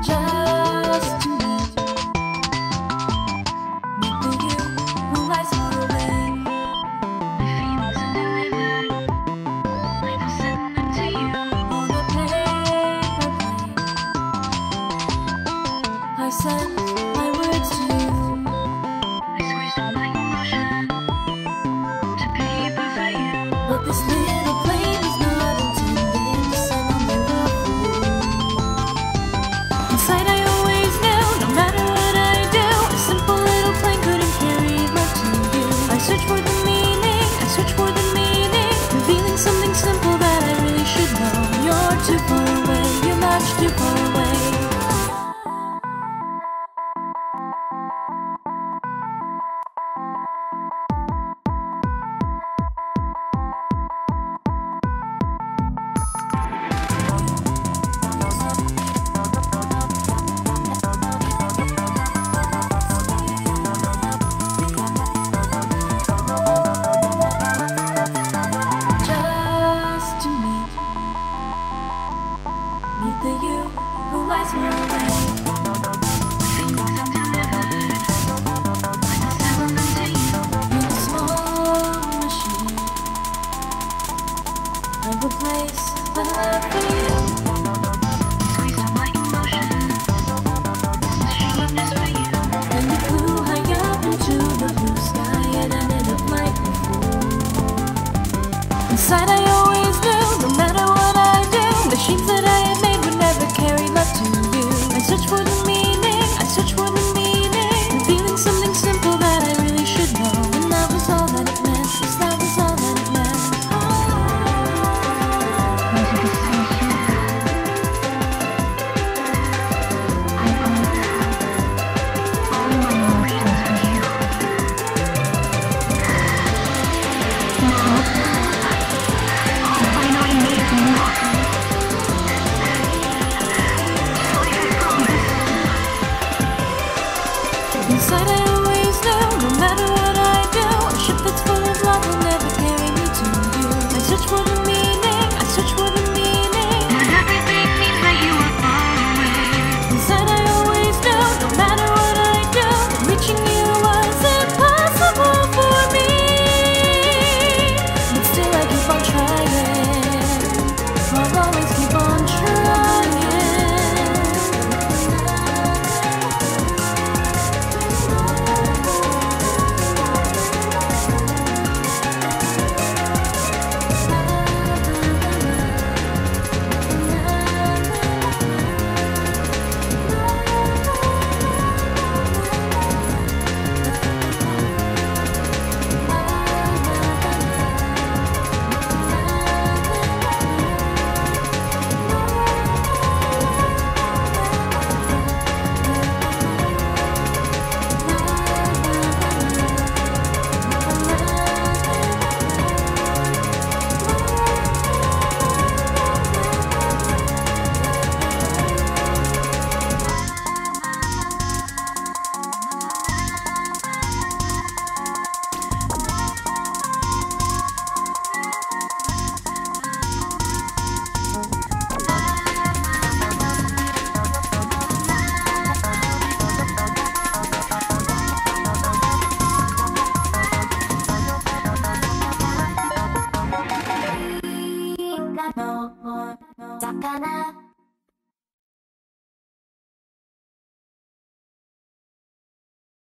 Just to meet the you who lies far away. The fields and the river, I will send them to you on a paper plane. I send my words to you. I squeeze them like motion to paper for you. But this little plane is not intended to send on the road. Inside I too far away. Meet the you who lies far away. Things I've delivered, I can sell them to you. In a small machine, I will place my love for you. Squeeze all my emotion, this machine is for you. And we flew high up into the blue sky, and I ended up like before. Inside I always knew, no matter what I do, machines that I have made carry love to you. I search for the meaning, I search for the meaning, revealing something simple that I really should know. And that was all that it meant, yes, that was all that it meant. I hold all my emotions for you. All I know you need is you. Inside I always know, no matter what I do, a ship that's full of love will never carry me to you. I search for the meaning, I search for the meaning, and everything means that you are far away. Inside I always know, no matter what I do, reaching you was impossible for me. But still I keep on trying, I'll always keep on trying. No more, no.